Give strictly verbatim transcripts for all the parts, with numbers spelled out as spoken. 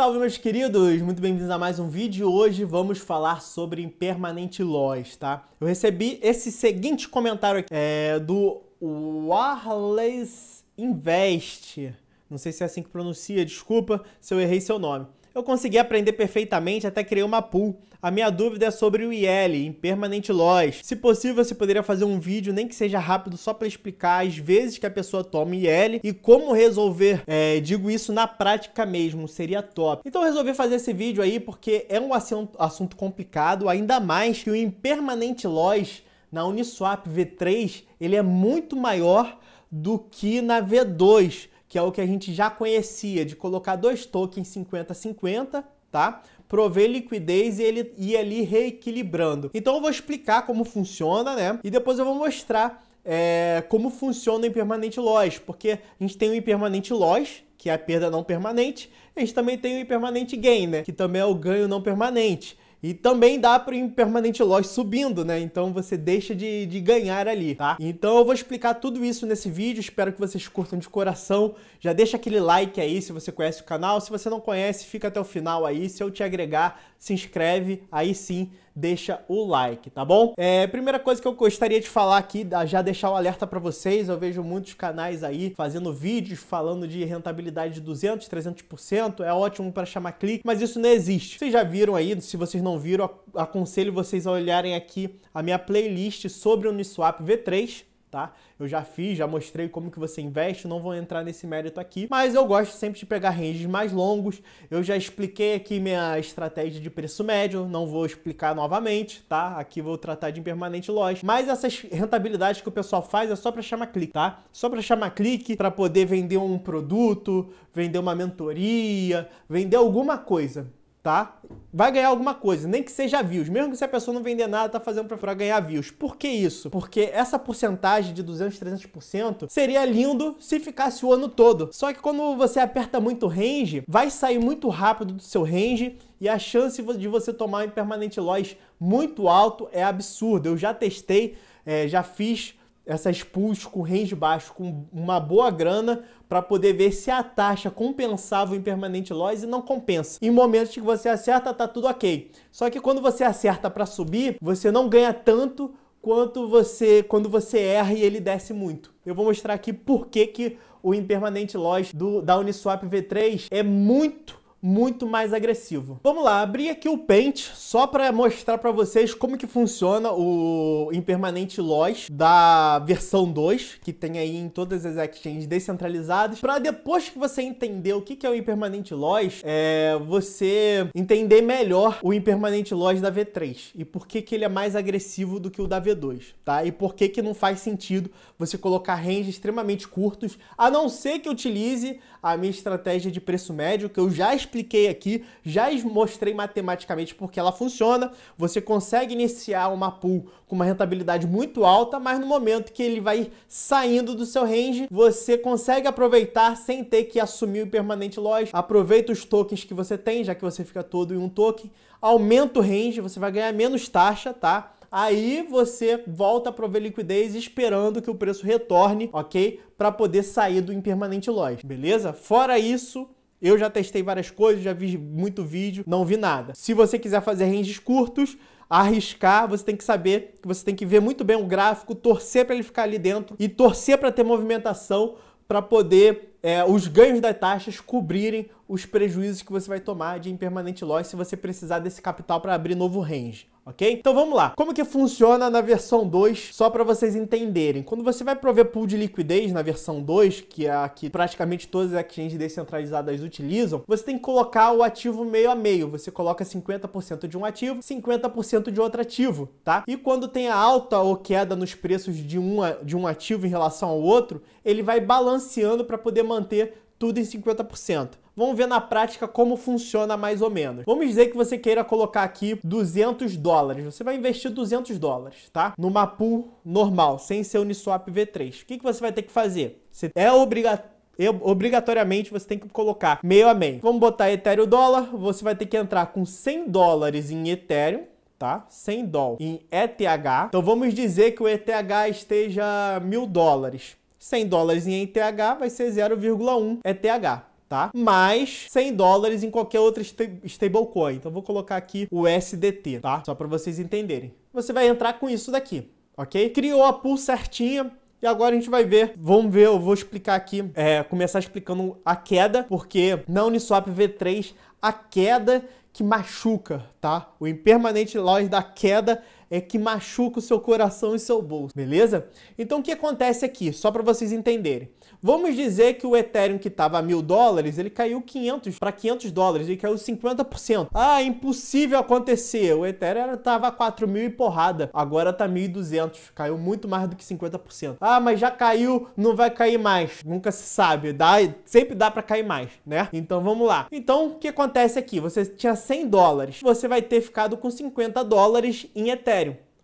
Salve, meus queridos! Muito bem-vindos a mais um vídeo. Hoje vamos falar sobre Impermanent Loss, tá? Eu recebi esse seguinte comentário aqui, é, do Wallace Invest. Não sei se é assim que pronuncia, desculpa se eu errei seu nome. Eu consegui aprender perfeitamente, até criei uma pool. A minha dúvida é sobre o I L, Impermanent Loss. Se possível, você poderia fazer um vídeo, nem que seja rápido, só para explicar as vezes que a pessoa toma I L e como resolver, é, digo isso, na prática mesmo, seria top. Então eu resolvi fazer esse vídeo aí porque é um assunto, assunto complicado, ainda mais que o Impermanent Loss na Uniswap V três, ele é muito maior do que na V dois. Que é o que a gente já conhecia, de colocar dois tokens cinquenta cinquenta, tá? Prover liquidez e ele ir ali reequilibrando. Então eu vou explicar como funciona, né? E depois eu vou mostrar é, como funciona o Impermanent Loss, porque a gente tem o Impermanent Loss, que é a perda não permanente, e a gente também tem o Impermanent Gain, né? Que também é o ganho não permanente. E também dá para o Impermanent Loss subindo, né? Então você deixa de, de ganhar ali, tá? Então eu vou explicar tudo isso nesse vídeo. Espero que vocês curtam de coração. Já deixa aquele like aí se você conhece o canal. Se você não conhece, fica até o final aí. Se eu te agregar, se inscreve. Aí sim, deixa o like, tá bom? É, primeira coisa que eu gostaria de falar aqui, já deixar o alerta para vocês. Eu vejo muitos canais aí fazendo vídeos falando de rentabilidade de duzentos, trezentos por cento. É ótimo para chamar clique, mas isso não existe. Vocês já viram aí, se vocês não Não viram, aconselho vocês a olharem aqui a minha playlist sobre o Uniswap V três, tá? Eu já fiz, já mostrei como que você investe, não vou entrar nesse mérito aqui, mas eu gosto sempre de pegar ranges mais longos. Eu já expliquei aqui minha estratégia de preço médio, não vou explicar novamente, tá? Aqui vou tratar de Impermanent Loss, mas essas rentabilidades que o pessoal faz é só para chamar clique, tá? Só para chamar clique, para poder vender um produto, vender uma mentoria, vender alguma coisa, tá? Vai ganhar alguma coisa, nem que seja views. Mesmo que se a pessoa não vender nada, tá fazendo para ganhar views. Por que isso? Porque essa porcentagem de duzentos, trezentos por cento seria lindo se ficasse o ano todo. Só que quando você aperta muito range, vai sair muito rápido do seu range e a chance de você tomar um Impermanent Loss muito alto é absurda. Eu já testei, é, já fiz essas pools com range baixo, com uma boa grana, para poder ver se a taxa compensava o Impermanent Loss e não compensa. Em momentos que você acerta, tá tudo ok. Só que quando você acerta para subir, você não ganha tanto quanto você quando você erra e ele desce muito. Eu vou mostrar aqui por que que o Impermanent Loss do, da Uniswap V três é muito muito mais agressivo. Vamos lá, abri aqui o Paint só para mostrar para vocês como que funciona o Impermanent Loss da versão dois, que tem aí em todas as exchanges descentralizadas, para depois que você entender o que que é o Impermanent Loss, é, você entender melhor o Impermanent Loss da V três e por que que ele é mais agressivo do que o da V dois, tá? E por que que não faz sentido você colocar range extremamente curtos, a não ser que utilize a minha estratégia de preço médio, que eu já expliquei aqui, já mostrei matematicamente porque ela funciona. Você consegue iniciar uma pool com uma rentabilidade muito alta, mas no momento que ele vai saindo do seu range, você consegue aproveitar sem ter que assumir o Impermanent Loss. Aproveita os tokens que você tem, já que você fica todo em um token, aumenta o range, você vai ganhar menos taxa, tá? Aí você volta a prover liquidez esperando que o preço retorne, ok? Para poder sair do Impermanent Loss, beleza? Fora isso, eu já testei várias coisas, já vi muito vídeo, não vi nada. Se você quiser fazer ranges curtos, arriscar, você tem que saber, que você tem que ver muito bem o gráfico, torcer para ele ficar ali dentro e torcer para ter movimentação para poder é, os ganhos das taxas cobrirem os prejuízos que você vai tomar de Impermanent Loss se você precisar desse capital para abrir novo range, ok? Então vamos lá. Como que funciona na versão dois, só para vocês entenderem. Quando você vai prover pool de liquidez na versão dois, que é a que praticamente todas as exchanges descentralizadas utilizam, você tem que colocar o ativo meio a meio. Você coloca cinquenta por cento de um ativo, cinquenta por cento de outro ativo, tá? E quando tem a alta ou queda nos preços de um, de um ativo em relação ao outro, ele vai balanceando para poder manter tudo em cinquenta por cento. Vamos ver na prática como funciona mais ou menos. Vamos dizer que você queira colocar aqui duzentos dólares. Você vai investir duzentos dólares, tá? Numa pool normal, sem ser Uniswap V três. O que que você vai ter que fazer? Você é obrigatório. Eu, obrigatoriamente você tem que colocar meio a meio. Vamos botar Ethereum dólar. Você vai ter que entrar com cem dólares em Ethereum, tá? cem dólares em E T H. Então vamos dizer que o E T H esteja mil dólares. cem dólares em E T H vai ser zero vírgula um E T H. tá? Mais cem dólares em qualquer outra stablecoin. Então vou colocar aqui o U S D T, tá? Só para vocês entenderem. Você vai entrar com isso daqui, ok? Criou a pool certinha. E agora a gente vai ver, vamos ver, eu vou explicar aqui, é, começar explicando a queda, porque na Uniswap V três, a queda que machuca, tá? O Impermanent Loss da queda é que machuca o seu coração e seu bolso, beleza? Então o que acontece aqui, só para vocês entenderem. Vamos dizer que o Ethereum que estava a mil dólares, ele caiu quinhentos para quinhentos dólares, ele caiu cinquenta por cento. Ah, impossível acontecer, o Ethereum estava a quatro mil e porrada, agora tá mil e duzentos, caiu muito mais do que cinquenta por cento. Ah, mas já caiu, não vai cair mais, nunca se sabe, dá, sempre dá para cair mais, né? Então vamos lá. Então o que acontece aqui, você tinha cem dólares, você vai ter ficado com cinquenta dólares em Ethereum.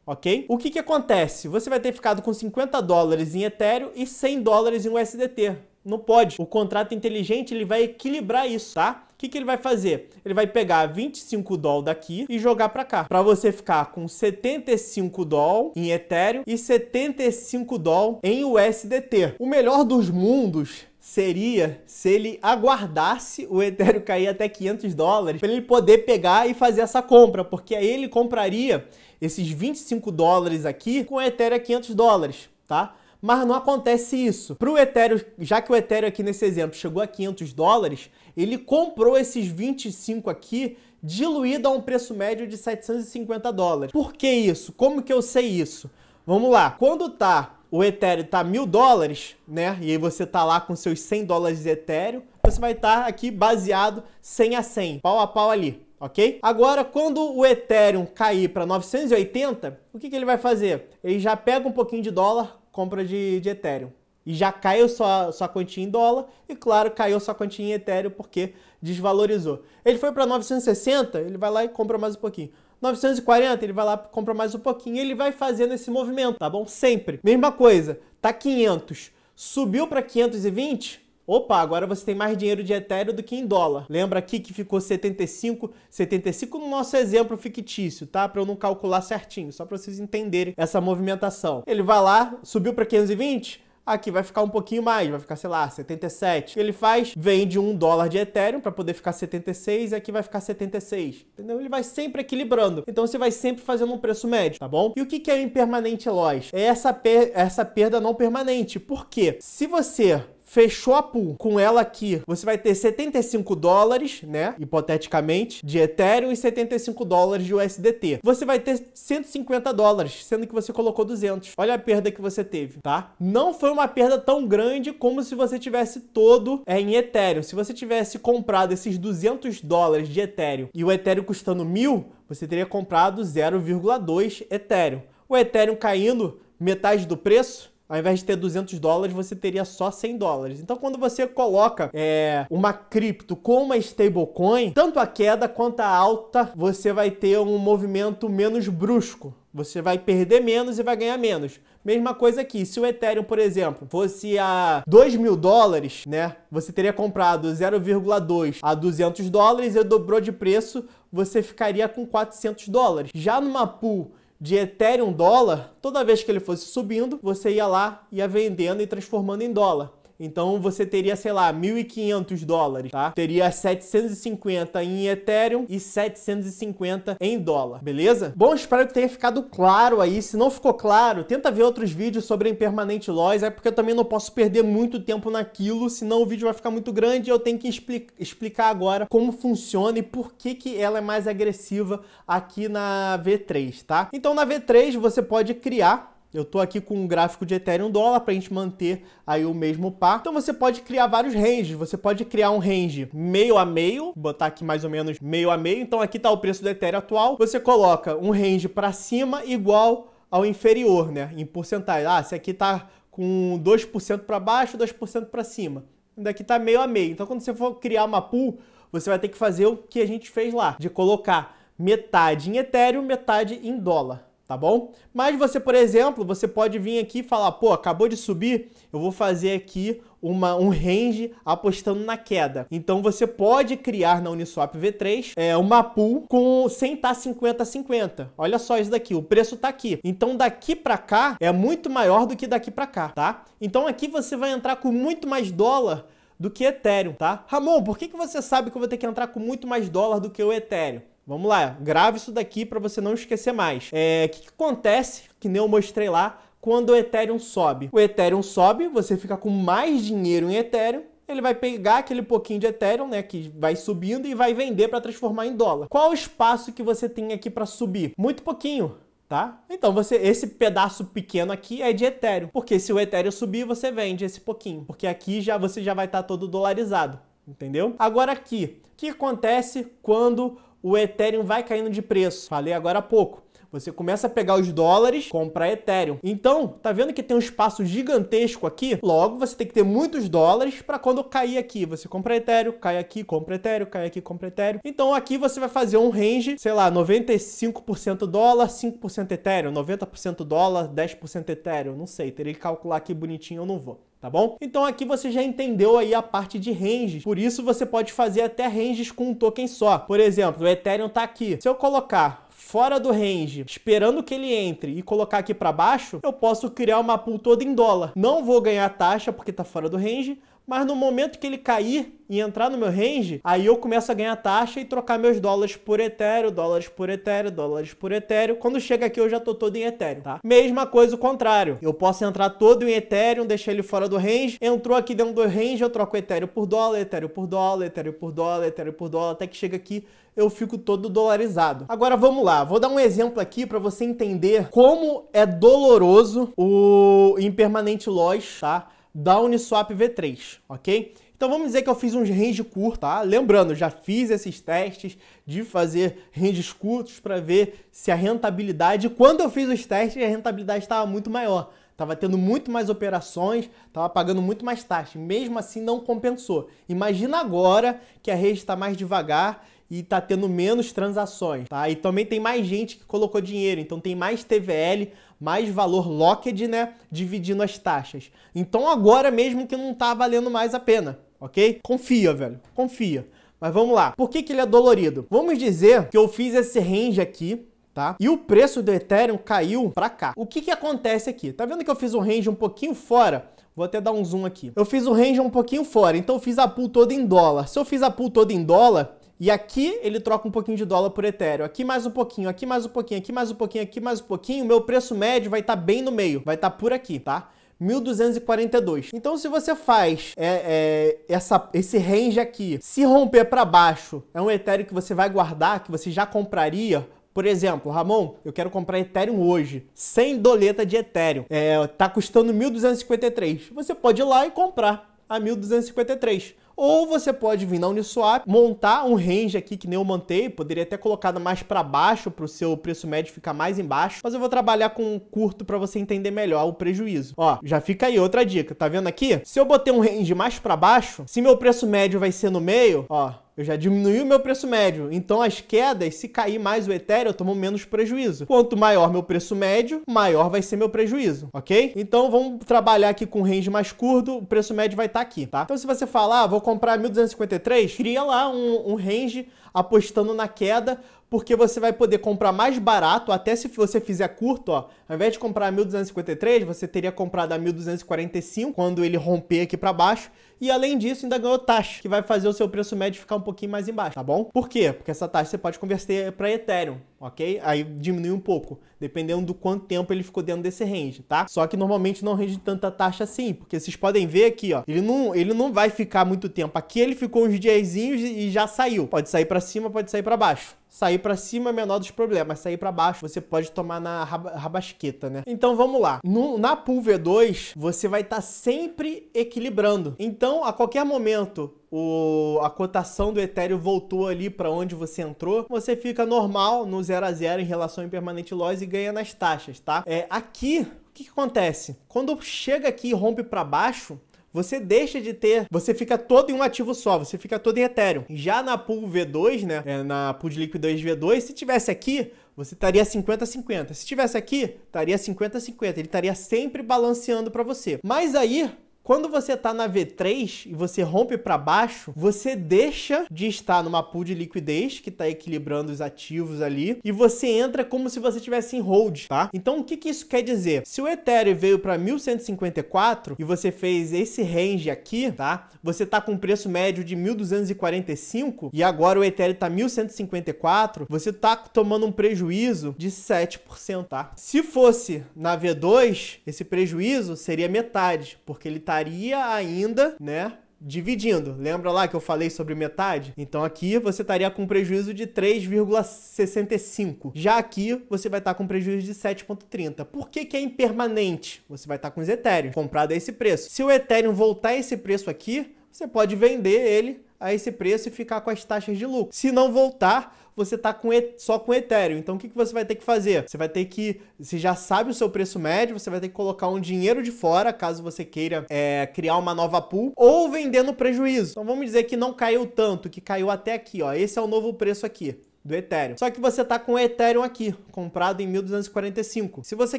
Ok? O que que acontece? Você vai ter ficado com cinquenta dólares em Ethereum e cem dólares em U S D T. Não pode. O contrato inteligente, ele vai equilibrar isso, tá? O que que ele vai fazer? Ele vai pegar vinte e cinco dólares daqui e jogar para cá, para você ficar com setenta e cinco dólares em Ethereum e setenta e cinco dólares em U S D T. O melhor dos mundos seria se ele aguardasse o Ethereum cair até quinhentos dólares para ele poder pegar e fazer essa compra, porque aí ele compraria esses vinte e cinco dólares aqui com o Ethereum a quinhentos dólares, tá? Mas não acontece isso. Para o Ethereum, já que o Ethereum aqui nesse exemplo chegou a quinhentos dólares, ele comprou esses vinte e cinco aqui diluído a um preço médio de setecentos e cinquenta dólares. Por que isso? Como que eu sei isso? Vamos lá. Quando tá o Ethereum tá mil dólares, né? E aí você tá lá com seus cem dólares de Ethereum, você vai estar tá aqui baseado cem a cem, pau a pau ali, ok? Agora, quando o Ethereum cair para novecentos e oitenta, o que que ele vai fazer? Ele já pega um pouquinho de dólar, compra de, de Ethereum. E já caiu sua, sua quantia em dólar, e claro, caiu sua quantia em Ethereum porque desvalorizou. Ele foi para novecentos e sessenta, ele vai lá e compra mais um pouquinho. novecentos e quarenta, ele vai lá, compra mais um pouquinho, ele vai fazendo esse movimento, tá bom? Sempre. Mesma coisa, tá quinhentos, subiu para quinhentos e vinte, opa, agora você tem mais dinheiro de Ethereum do que em dólar. Lembra aqui que ficou setenta e cinco, setenta e cinco no nosso exemplo fictício, tá? Para eu não calcular certinho, só para vocês entenderem essa movimentação. Ele vai lá, subiu para quinhentos e vinte, aqui vai ficar um pouquinho mais, vai ficar, sei lá, setenta e sete. Ele faz, vende um dólar de Ethereum para poder ficar setenta e seis e aqui vai ficar setenta e seis, entendeu? Ele vai sempre equilibrando. Então você vai sempre fazendo um preço médio, tá bom? E o que que é o Impermanent Loss? É essa, per essa perda não permanente. Por quê? Se você fechou a pool com ela aqui, você vai ter setenta e cinco dólares, né, hipoteticamente, de Ethereum e setenta e cinco dólares de U S D T. Você vai ter cento e cinquenta dólares, sendo que você colocou duzentos. Olha a perda que você teve, tá? Não foi uma perda tão grande como se você tivesse todo é, em Ethereum. Se você tivesse comprado esses duzentos dólares de Ethereum e o Ethereum custando mil, você teria comprado zero vírgula dois Ethereum. O Ethereum caindo metade do preço, ao invés de ter duzentos dólares, você teria só cem dólares. Então, quando você coloca é, uma cripto com uma stablecoin, tanto a queda quanto a alta, você vai ter um movimento menos brusco. Você vai perder menos e vai ganhar menos. Mesma coisa aqui. Se o Ethereum, por exemplo, fosse a dois mil dólares, né? Você teria comprado zero vírgula dois a duzentos dólares, e dobrou de preço, você ficaria com quatrocentos dólares. Já numa pool de Ethereum dólar, toda vez que ele fosse subindo, você ia lá, ia vendendo e transformando em dólar. Então você teria, sei lá, mil e quinhentos dólares, tá? Teria setecentos e cinquenta em Ethereum e setecentos e cinquenta em dólar, beleza? Bom, espero que tenha ficado claro aí. Se não ficou claro, tenta ver outros vídeos sobre Impermanent Loss, é porque eu também não posso perder muito tempo naquilo, senão o vídeo vai ficar muito grande e eu tenho que expli explicar agora como funciona e por que que ela é mais agressiva aqui na V três, tá? Então na V três você pode criar. Eu tô aqui com um gráfico de Ethereum dólar para a gente manter aí o mesmo par. Então você pode criar vários ranges. Você pode criar um range meio a meio, botar aqui mais ou menos meio a meio. Então aqui tá o preço do Ethereum atual. Você coloca um range para cima igual ao inferior, né? Em porcentagem. Ah, esse aqui tá com dois por cento para baixo, dois por cento para cima. Daqui tá meio a meio. Então quando você for criar uma pool, você vai ter que fazer o que a gente fez lá, de colocar metade em Ethereum, metade em dólar. Tá bom? Mas você, por exemplo, você pode vir aqui e falar, pô, acabou de subir, eu vou fazer aqui uma, um range apostando na queda. Então você pode criar na Uniswap V três é, uma pool com, sem estar cinquenta a cinquenta. Olha só isso daqui, o preço tá aqui. Então daqui pra cá é muito maior do que daqui pra cá, tá? Então aqui você vai entrar com muito mais dólar do que Ethereum, tá? Ramon, por que que você sabe que eu vou ter que entrar com muito mais dólar do que o Ethereum? Vamos lá, grave isso daqui para você não esquecer mais. É, o que que acontece, que nem eu mostrei lá, quando o Ethereum sobe? O Ethereum sobe, você fica com mais dinheiro em Ethereum, ele vai pegar aquele pouquinho de Ethereum, né, que vai subindo e vai vender para transformar em dólar. Qual o espaço que você tem aqui para subir? Muito pouquinho, tá? Então você, esse pedaço pequeno aqui é de Ethereum, porque se o Ethereum subir, você vende esse pouquinho, porque aqui já você já vai estar todo dolarizado, entendeu? Agora aqui, o que acontece quando o Ethereum vai caindo de preço? Falei agora há pouco. Você começa a pegar os dólares, compra Ethereum. Então, tá vendo que tem um espaço gigantesco aqui? Logo, você tem que ter muitos dólares para quando cair aqui. Você compra Ethereum, cai aqui, compra Ethereum, cai aqui, compra Ethereum. Então, aqui você vai fazer um range, sei lá, noventa e cinco por cento dólar, cinco por cento Ethereum, noventa por cento dólar, dez por cento Ethereum. Não sei, teria que calcular aqui bonitinho, eu não vou. Tá bom? Então aqui você já entendeu aí a parte de ranges, por isso você pode fazer até ranges com um token só. Por exemplo, o Ethereum tá aqui. Se eu colocar fora do range, esperando que ele entre e colocar aqui para baixo, eu posso criar uma pool toda em dólar. Não vou ganhar taxa porque tá fora do range, mas no momento que ele cair e entrar no meu range, aí eu começo a ganhar taxa e trocar meus dólares por Ethereum, dólares por Ethereum, dólares por Ethereum. Quando chega aqui eu já tô todo em Ethereum, tá? Mesma coisa o contrário. Eu posso entrar todo em Ethereum, deixar ele fora do range, entrou aqui dentro do range, eu troco Ethereum por dólar, Ethereum por dólar, Ethereum por dólar, Ethereum por dólar, até que chega aqui eu fico todo dolarizado. Agora vamos lá, vou dar um exemplo aqui para você entender como é doloroso o Impermanent Loss, tá? Da Uniswap V três, ok? Então vamos dizer que eu fiz um range curto, tá? Lembrando, já fiz esses testes de fazer ranges curtos para ver se a rentabilidade... Quando eu fiz os testes, a rentabilidade estava muito maior. Estava tendo muito mais operações, estava pagando muito mais taxa. Mesmo assim, não compensou. Imagina agora que a rede está mais devagar e está tendo menos transações, tá? E também tem mais gente que colocou dinheiro, então tem mais T V L, mais valor locked, né? Dividindo as taxas. Então agora mesmo que não tá valendo mais a pena, ok? Confia, velho, confia. Mas vamos lá. Por que que ele é dolorido? Vamos dizer que eu fiz esse range aqui, tá? E o preço do Ethereum caiu para cá. O que que acontece aqui? Tá vendo que eu fiz um range um pouquinho fora? Vou até dar um zoom aqui. Eu fiz o range um pouquinho fora, então eu fiz a pool toda em dólar. Se eu fiz a pool toda em dólar, e aqui ele troca um pouquinho de dólar por Ethereum, aqui mais um pouquinho, aqui mais um pouquinho, aqui mais um pouquinho, aqui mais um pouquinho, o meu preço médio vai estar bem no meio, vai estar por aqui, tá? mil duzentos e quarenta e dois. Então se você faz é, é, essa, esse range aqui, se romper para baixo, é um Ethereum que você vai guardar, que você já compraria. Por exemplo, Ramon, eu quero comprar Ethereum hoje, sem doleta de Ethereum. É, tá custando mil duzentos e cinquenta e três. Você pode ir lá e comprar a mil duzentos e cinquenta e três. Ou você pode vir na Uniswap, montar um range aqui que nem eu montei, poderia até colocado mais para baixo para o seu preço médio ficar mais embaixo, mas eu vou trabalhar com um curto para você entender melhor o prejuízo. Ó, já fica aí outra dica, tá vendo aqui? Se eu botei um range mais para baixo, se meu preço médio vai ser no meio, ó, eu já diminui o meu preço médio. Então as quedas, se cair mais o Ethereum, eu tomo menos prejuízo. Quanto maior meu preço médio, maior vai ser meu prejuízo, ok? Então vamos trabalhar aqui com range mais curto, o preço médio vai estar aqui, tá? Então se você falar, ah, vou comprar mil duzentos e cinquenta e três, cria lá um, um range apostando na queda, porque você vai poder comprar mais barato, até se você fizer curto, ó, ao invés de comprar a mil duzentos e cinquenta e três, você teria comprado a mil duzentos e quarenta e cinco, quando ele romper aqui para baixo, e além disso ainda ganhou taxa, que vai fazer o seu preço médio ficar um pouquinho mais embaixo, tá bom? Por quê? Porque essa taxa você pode converter para Ethereum, ok? Aí diminui um pouco, dependendo do quanto tempo ele ficou dentro desse range, tá? Só que normalmente não rende tanta taxa assim, porque vocês podem ver aqui, ó, ele não, ele não vai ficar muito tempo. Aqui ele ficou uns diazinhos e já saiu. Pode sair para cima, pode sair para baixo. Sair para cima é menor dos problemas, sair para baixo você pode tomar na rabasqueta, né? Então vamos lá. No, na pool V dois, você vai estar tá sempre equilibrando. Então, a qualquer momento, o, a cotação do Ethereum voltou ali para onde você entrou, você fica normal no zero a zero em relação ao Impermanent Loss e ganha nas taxas, tá? É, aqui, o que, que acontece? Quando chega aqui e rompe para baixo, você deixa de ter, você fica todo em um ativo só, você fica todo em Ethereum. Já na pool V dois, né, é, na pool de liquidez V dois, se tivesse aqui, você estaria cinquenta a cinquenta. Se tivesse aqui, estaria cinquenta a cinquenta. Ele estaria sempre balanceando para você. Mas aí, Quando você está na V três e você rompe para baixo, você deixa de estar numa pool de liquidez, que está equilibrando os ativos ali, e você entra como se você estivesse em hold, tá? Então, o que que isso quer dizer? Se o Ethereum veio para mil cento e cinquenta e quatro e você fez esse range aqui, tá? Você está com um preço médio de mil duzentos e quarenta e cinco e agora o Ethereum está mil cento e cinquenta e quatro, você está tomando um prejuízo de sete por cento, tá? Se fosse na V dois, esse prejuízo seria metade, porque ele está estaria ainda, né, dividindo. Lembra lá que eu falei sobre metade? Então aqui você estaria com um prejuízo de três vírgula sessenta e cinco. Já aqui você vai estar com um prejuízo de sete vírgula trinta. Por que que é impermanente? Você vai estar com os Ethereum comprado a esse preço. Se o Ethereum voltar a esse preço aqui, você pode vender ele a esse preço e ficar com as taxas de lucro. Se não voltar, você está com só com Ethereum. Então, o que que você vai ter que fazer? Você vai ter que, você já sabe o seu preço médio, você vai ter que colocar um dinheiro de fora, caso você queira é, criar uma nova pool, ou vender no prejuízo. Então, vamos dizer que não caiu tanto, que caiu até aqui, ó. Esse é o novo preço aqui do Ethereum. Só que você tá com o Ethereum aqui, comprado em mil duzentos e quarenta e cinco. Se você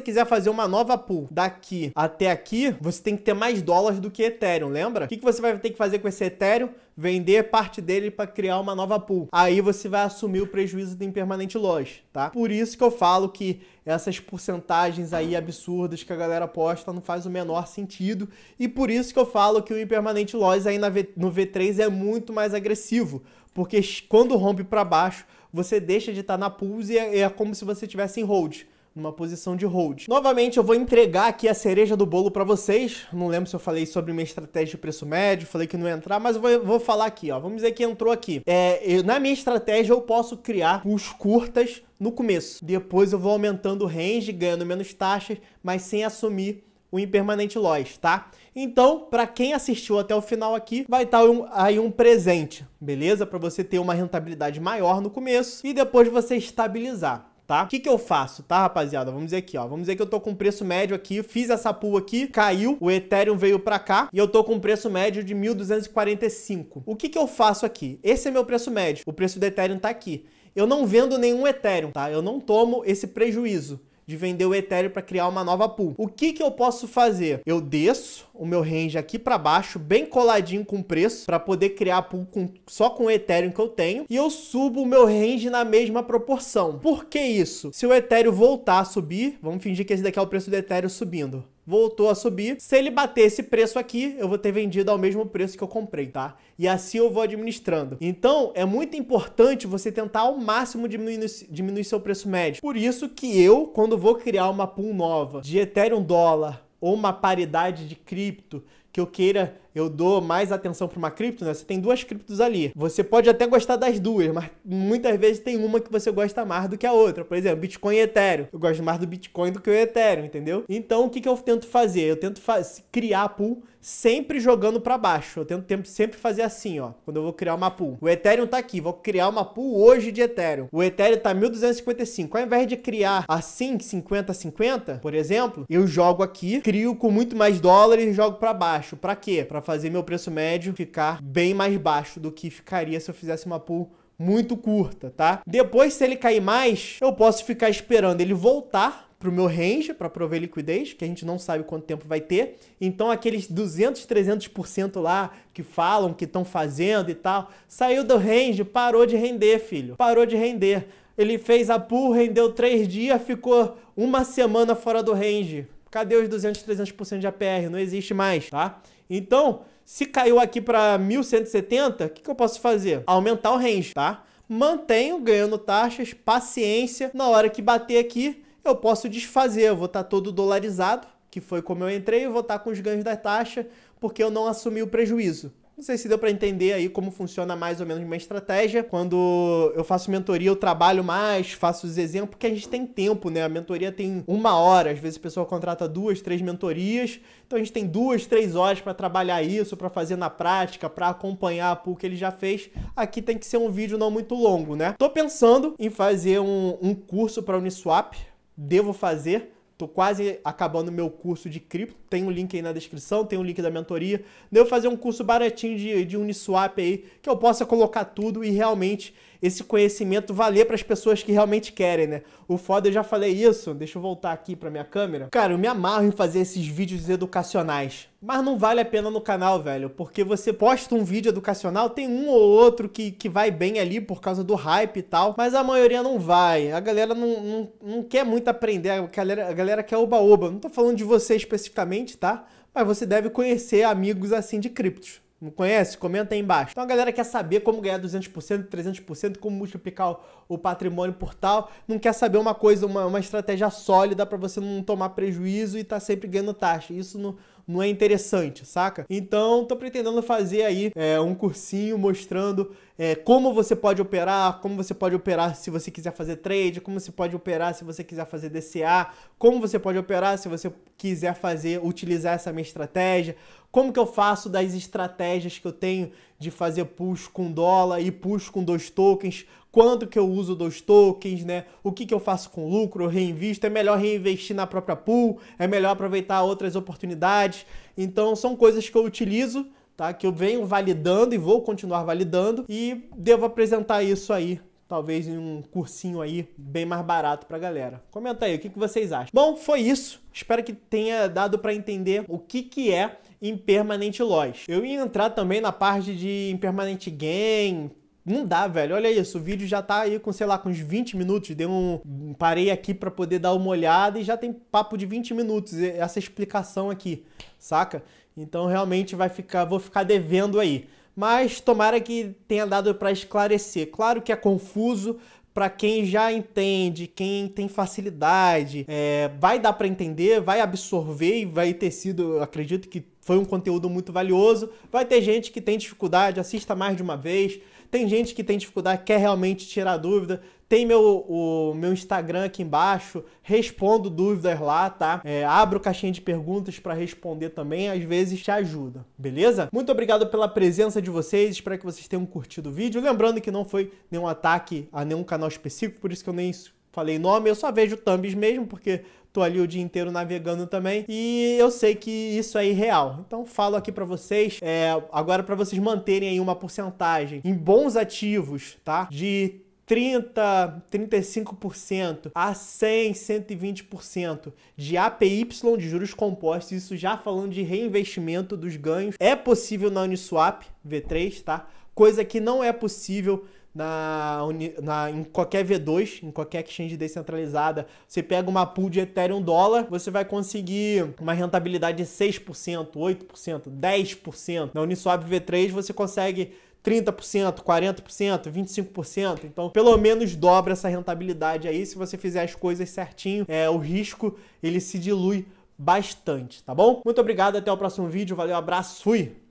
quiser fazer uma nova pool daqui até aqui, você tem que ter mais dólares do que Ethereum, lembra? O que que você vai ter que fazer com esse Ethereum? Vender parte dele para criar uma nova pool. Aí você vai assumir o prejuízo do Impermanent Loss, tá? Por isso que eu falo que essas porcentagens aí absurdas que a galera posta não faz o menor sentido. E por isso que eu falo que o Impermanent Loss aí na V, no V três é muito mais agressivo. Porque quando rompe para baixo, você deixa de estar na pool e é, é como se você estivesse em hold, numa posição de hold. Novamente, eu vou entregar aqui a cereja do bolo para vocês. Não lembro se eu falei sobre minha estratégia de preço médio, falei que não ia entrar, mas eu vou, vou falar aqui, ó. Vamos dizer que entrou aqui. É, eu, na minha estratégia, eu posso criar pools curtas no começo. Depois eu vou aumentando o range, ganhando menos taxas, mas sem assumir o Impermanent Loss, tá? Então, para quem assistiu até o final aqui, vai estar um, aí um presente, beleza? Para você ter uma rentabilidade maior no começo e depois você estabilizar, tá? O que que eu faço, tá, rapaziada? Vamos dizer aqui, ó. Vamos dizer que eu tô com preço médio aqui, fiz essa pool aqui, caiu, o Ethereum veio pra cá e eu tô com preço médio de mil duzentos e quarenta e cinco. O que que eu faço aqui? Esse é meu preço médio. O preço do Ethereum tá aqui. Eu não vendo nenhum Ethereum, tá? Eu não tomo esse prejuízo de vender o Ethereum para criar uma nova pool. O que que eu posso fazer? Eu desço o meu range aqui para baixo, bem coladinho com o preço, para poder criar a pool com, só com o Ethereum que eu tenho, e eu subo o meu range na mesma proporção. Por que isso? Se o Ethereum voltar a subir, vamos fingir que esse daqui é o preço do Ethereum subindo. Voltou a subir. Se ele bater esse preço aqui, eu vou ter vendido ao mesmo preço que eu comprei, tá? E assim eu vou administrando. Então, é muito importante você tentar ao máximo diminuir, diminuir seu preço médio. Por isso que eu, quando vou criar uma pool nova de Ethereum dólar ou uma paridade de cripto, que eu queira, eu dou mais atenção para uma cripto, né? Você tem duas criptos ali. Você pode até gostar das duas, mas muitas vezes tem uma que você gosta mais do que a outra. Por exemplo, Bitcoin e Ethereum. Eu gosto mais do Bitcoin do que o Ethereum, entendeu? Então, o que que eu tento fazer? Eu tento faz... criar a pool sempre jogando para baixo. Eu tento sempre fazer assim, ó. Quando eu vou criar uma pool. O Ethereum tá aqui. Vou criar uma pool hoje de Ethereum. O Ethereum tá mil duzentos e cinquenta e cinco. Ao invés de criar assim, cinquenta a cinquenta, por exemplo, eu jogo aqui, crio com muito mais dólares e jogo para baixo. Para quê? Para fazer meu preço médio ficar bem mais baixo do que ficaria se eu fizesse uma pool muito curta, tá? Depois, se ele cair mais, eu posso ficar esperando ele voltar para o meu range, para prover liquidez, que a gente não sabe quanto tempo vai ter. Então, aqueles duzentos, trezentos por cento lá que falam, que estão fazendo e tal, saiu do range, parou de render, filho. Parou de render. Ele fez a pool, rendeu três dias, ficou uma semana fora do range. Cadê os duzentos, trezentos por cento de A P R? Não existe mais, tá? Então, se caiu aqui para mil cento e setenta, o que que eu posso fazer? Aumentar o range, tá? Mantenho ganhando taxas, paciência. Na hora que bater aqui, eu posso desfazer. Eu vou estar todo dolarizado, que foi como eu entrei, eu vou estar com os ganhos da taxa, porque eu não assumi o prejuízo. Não sei se deu para entender aí como funciona mais ou menos minha estratégia. Quando eu faço mentoria, eu trabalho mais, faço os exemplos, porque a gente tem tempo, né? A mentoria tem uma hora, às vezes a pessoa contrata duas, três mentorias. Então a gente tem duas, três horas para trabalhar isso, para fazer na prática, para acompanhar a pool que ele já fez. Aqui tem que ser um vídeo não muito longo, né? Tô pensando em fazer um, um curso para Uniswap, devo fazer. Tô quase acabando meu curso de cripto. Tem um link aí na descrição, tem um link da mentoria. Devo fazer um curso baratinho de, de Uniswap aí, que eu possa colocar tudo e realmente esse conhecimento valer para as pessoas que realmente querem, né? O foda, eu já falei isso, deixa eu voltar aqui para minha câmera. Cara, eu me amarro em fazer esses vídeos educacionais, mas não vale a pena no canal, velho, porque você posta um vídeo educacional, tem um ou outro que, que vai bem ali por causa do hype e tal, mas a maioria não vai, a galera não, não, não quer muito aprender, a galera, a galera quer oba-oba. Não tô falando de você especificamente, tá? Mas você deve conhecer amigos assim de criptos. Não conhece? Comenta aí embaixo. Então a galera quer saber como ganhar duzentos por cento, trezentos por cento, como multiplicar o, o patrimônio por tal. Não quer saber uma coisa, uma, uma estratégia sólida para você não tomar prejuízo e tá sempre ganhando taxa. Isso não, não é interessante, saca? Então tô pretendendo fazer aí é, um cursinho mostrando é, como você pode operar, como você pode operar se você quiser fazer trade, como você pode operar se você quiser fazer D C A, como você pode operar se você quiser fazer, utilizar essa minha estratégia. Como que eu faço das estratégias que eu tenho de fazer push com dólar e push com dois tokens? Quanto que eu uso dois tokens, né? O que que eu faço com lucro? Eu reinvisto? É melhor reinvestir na própria pool? É melhor aproveitar outras oportunidades? Então, são coisas que eu utilizo, tá? Que eu venho validando e vou continuar validando. E devo apresentar isso aí, talvez em um cursinho aí bem mais barato pra galera. Comenta aí, o que que vocês acham? Bom, foi isso. Espero que tenha dado para entender o que que é Impermanent Loss. Eu ia entrar também na parte de Impermanent Gain. Não dá, velho. Olha isso, o vídeo já tá aí com, sei lá, com uns vinte minutos. Dei um... Parei aqui pra poder dar uma olhada e já tem papo de vinte minutos essa explicação aqui, saca? Então realmente vai ficar... Vou ficar devendo aí. Mas tomara que tenha dado pra esclarecer. Claro que é confuso pra quem já entende, quem tem facilidade. É... Vai dar pra entender, vai absorver e vai ter sido... Acredito que foi um conteúdo muito valioso. Vai ter gente que tem dificuldade, assista mais de uma vez. Tem gente que tem dificuldade, quer realmente tirar dúvida. Tem meu, o meu Instagram aqui embaixo. Respondo dúvidas lá, tá? É, abro caixinha de perguntas para responder também. Às vezes te ajuda, beleza? Muito obrigado pela presença de vocês. Espero que vocês tenham curtido o vídeo. Lembrando que não foi nenhum ataque a nenhum canal específico, por isso que eu nem falei nome. Eu só vejo thumbs mesmo, porque... tô ali o dia inteiro navegando também e eu sei que isso é irreal. Então falo aqui pra vocês, é, agora pra vocês manterem aí uma porcentagem em bons ativos, tá? De trinta, trinta e cinco por cento a cem, cento e vinte por cento de A P Y, de juros compostos, isso já falando de reinvestimento dos ganhos. É possível na Uniswap V três, tá? Coisa que não é possível Na, na, em qualquer V dois, em qualquer exchange descentralizada. Você pega uma pool de Ethereum dólar, você vai conseguir uma rentabilidade de seis por cento, oito por cento, dez por cento. Na Uniswap V três você consegue trinta por cento, quarenta por cento, vinte e cinco por cento. Então, pelo menos dobra essa rentabilidade aí, se você fizer as coisas certinho. É, o risco, ele se dilui bastante, tá bom? Muito obrigado, até o próximo vídeo. Valeu, abraço, fui!